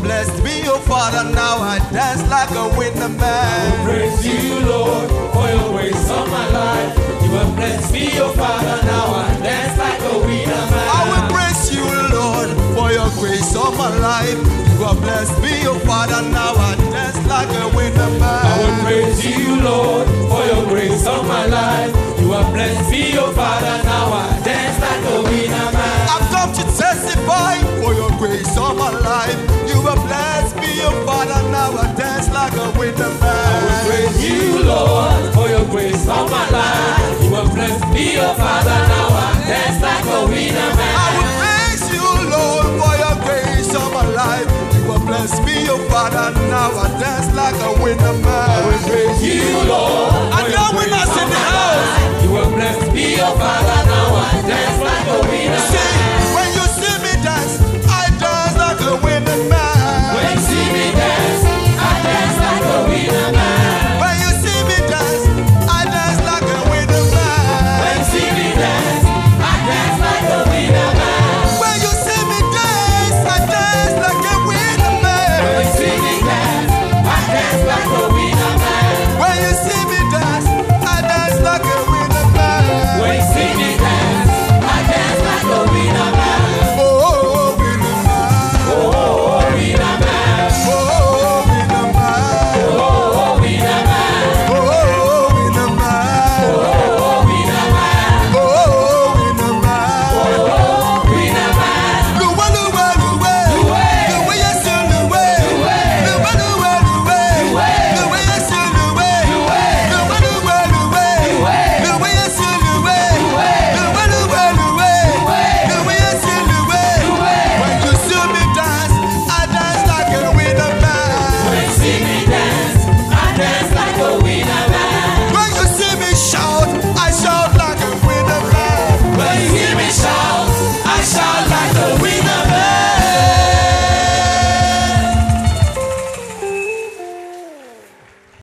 bless me, O Father, now I dance like a winner man. I will praise you, Lord, for your grace on my life. You have blessed me, O Father, now I dance like a winner man. I will praise you, Lord, for your grace on my life. You have blessed me, O Father, now I dance like a winner man. I will praise you, Lord, for your grace on my life. You have blessed me, O Father, now I dance like a winner man. I've come to testify for your grace on my life. You have blessed me, O Father, now I dance like a winner man. I will praise you, Lord, for your grace on my life. You have blessed me, O Father, now I dance like a winner man. I will praise you, Lord, for your grace on my life. You have blessed me, O Father, now I dance like a winner man.